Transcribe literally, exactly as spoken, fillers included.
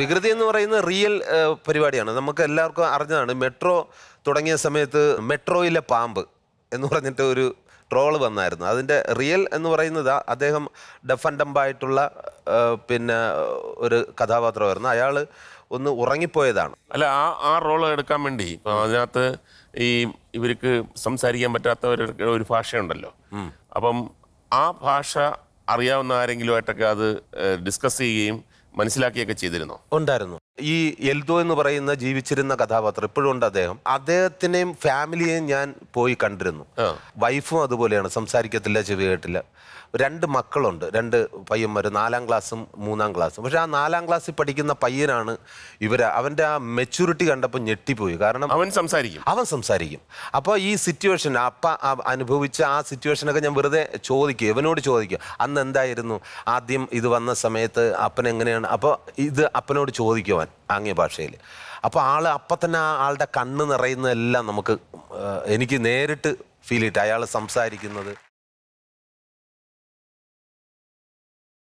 വികൃതി എന്ന് പറയുന്ന റിയൽ പരിപാടിയാണ്. നമുക്ക് എല്ലാവർക്കും അറിഞ്ഞതാണ്, മെട്രോ തുടങ്ങിയ സമയത്ത് മെട്രോയിലെ പാമ്പ് എന്ന് പറഞ്ഞിട്ട് ഒരു ട്രോള് വന്നായിരുന്നു. അതിൻ്റെ റിയൽ എന്ന് പറയുന്നത് അദ്ദേഹം ഡഫ് ആൻഡ് ഡമ്പായിട്ടുള്ള പിന്നെ ഒരു കഥാപാത്രമായിരുന്നു. അയാൾ ഒന്ന് ഉറങ്ങിപ്പോയതാണ്. അല്ല, ആ ആ റോൾ എടുക്കാൻ വേണ്ടി അതിനകത്ത് ഈ ഇവർക്ക് സംസാരിക്കാൻ പറ്റാത്തവർക്ക് ഒരു ഭാഷയുണ്ടല്ലോ. അപ്പം ആ ഭാഷ അറിയാവുന്ന ആരെങ്കിലുമായിട്ടൊക്കെ അത് ഡിസ്കസ് ചെയ്യുകയും മനസ്സിലാക്കിയൊക്കെ ചെയ്തിരുന്നു. ഉണ്ടായിരുന്നു. ഈ എൽദോ എന്ന് പറയുന്ന ജീവിച്ചിരുന്ന കഥാപാത്രം, ഇപ്പോഴും ഉണ്ട് അദ്ദേഹം. അദ്ദേഹത്തിനെയും ഫാമിലിയെയും ഞാൻ പോയി കണ്ടിരുന്നു. വൈഫും അതുപോലെയാണ്, സംസാരിക്കത്തില്ല, ചെവി കേട്ടില്ല. രണ്ട് മക്കളുണ്ട്, രണ്ട് പയ്യന്മാർ, നാലാം ക്ലാസ്സും മൂന്നാം ക്ലാസ്സും. പക്ഷെ ആ നാലാം ക്ലാസ്സിൽ പഠിക്കുന്ന പയ്യനാണ് ഇവർ. അവൻ്റെ ആ മെച്യൂരിറ്റി കണ്ടപ്പോൾ ഞെട്ടിപ്പോയി. കാരണം അവൻ സംസാരിക്കും അവൻ സംസാരിക്കും അപ്പോൾ ഈ സിറ്റുവേഷൻ, അപ്പ അനുഭവിച്ച ആ സിറ്റുവേഷനൊക്കെ ഞാൻ വെറുതെ ചോദിക്കുക, ഇവനോട് ചോദിക്കുക, അന്ന് എന്തായിരുന്നു ആദ്യം ഇത് വന്ന സമയത്ത് അപ്പനെങ്ങനെയാണ്, അപ്പോൾ ഇത് അപ്പനോട് ചോദിക്കുവാൻ ആംഗ്യ ഭാഷയിൽ. അപ്പോൾ ആൾ അപ്പം തന്നെ ആ ആളുടെ കണ്ണ് നിറയുന്നതെല്ലാം നമുക്ക് എനിക്ക് നേരിട്ട് ഫീൽ ചെയ്തിട്ട് അയാൾ സംസാരിക്കുന്നത്